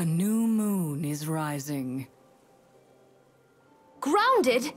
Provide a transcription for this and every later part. A new moon is rising. Grounded?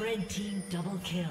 Red team double kill.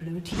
Blue team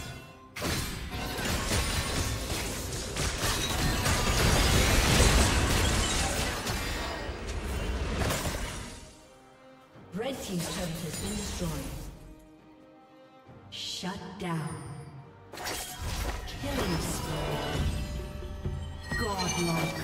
Killing spree. Godlike.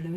Blue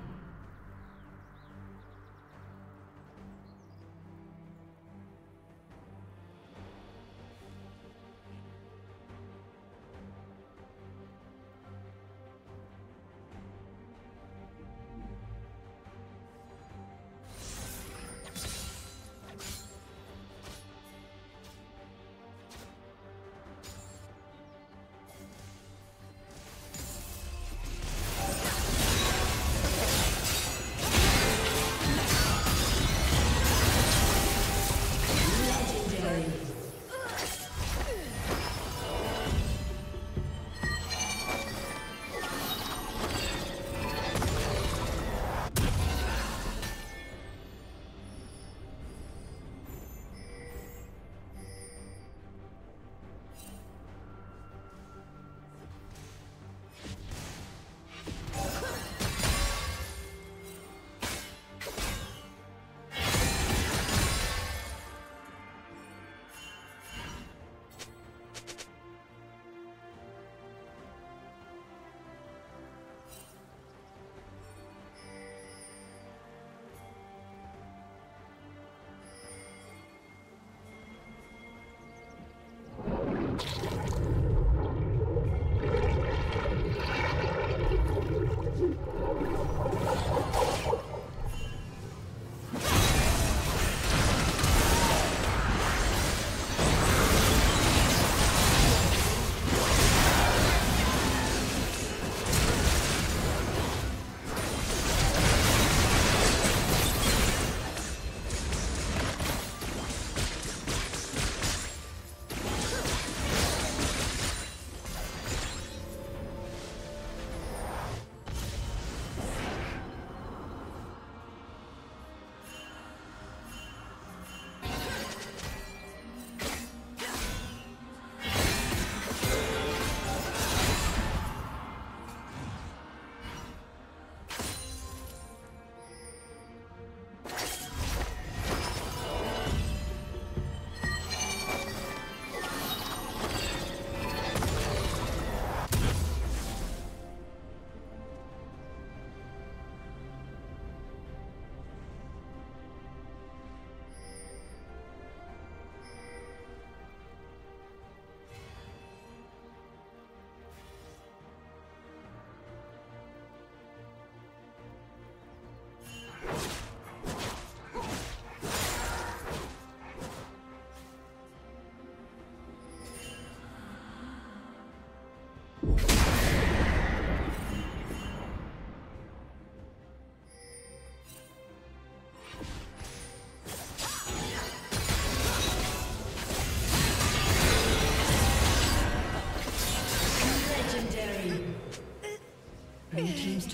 team's